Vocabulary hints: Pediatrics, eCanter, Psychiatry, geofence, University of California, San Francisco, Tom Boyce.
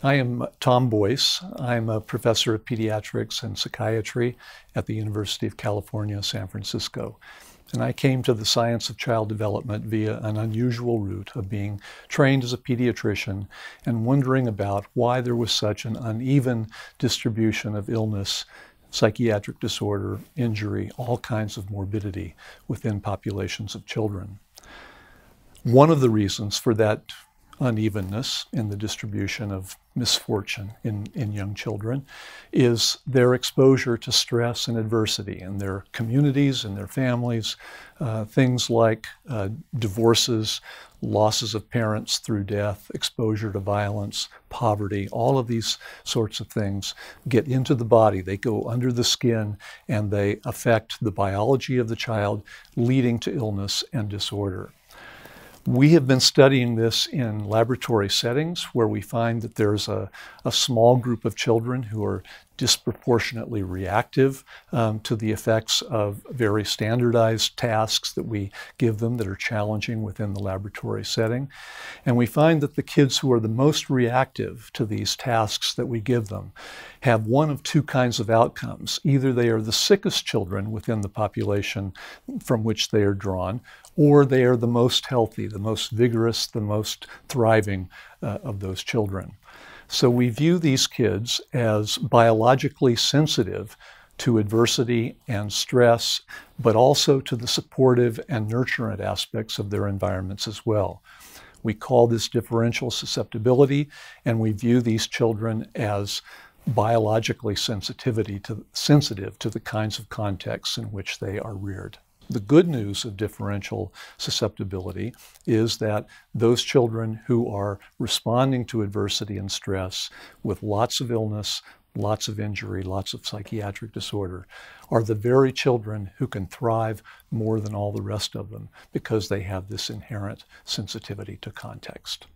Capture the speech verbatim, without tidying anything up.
I am Tom Boyce. I'm a professor of pediatrics and psychiatry at the University of California, San Francisco. And I came to the science of child development via an unusual route of being trained as a pediatrician and wondering about why there was such an uneven distribution of illness, psychiatric disorder, injury, all kinds of morbidity within populations of children. One of the reasons for that unevenness in the distribution of misfortune in, in young children is their exposure to stress and adversity in their communities, in their families, uh, things like uh, divorces, losses of parents through death, exposure to violence, poverty, all of these sorts of things get into the body. They go under the skin and they affect the biology of the child, leading to illness and disorder. We have been studying this in laboratory settings where we find that there's a, a small group of children who are disproportionately reactive um, to the effects of very standardized tasks that we give them that are challenging within the laboratory setting. And we find that the kids who are the most reactive to these tasks that we give them have one of two kinds of outcomes. Either they are the sickest children within the population from which they are drawn, or they are the most healthy, the most vigorous, the most thriving uh, of those children. So we view these kids as biologically sensitive to adversity and stress, but also to the supportive and nurturant aspects of their environments as well. We call this differential susceptibility, and we view these children as biologically sensitivity to, sensitive to the kinds of contexts in which they are reared. The good news of differential susceptibility is that those children who are responding to adversity and stress with lots of illness, lots of injury, lots of psychiatric disorder, are the very children who can thrive more than all the rest of them because they have this inherent sensitivity to context.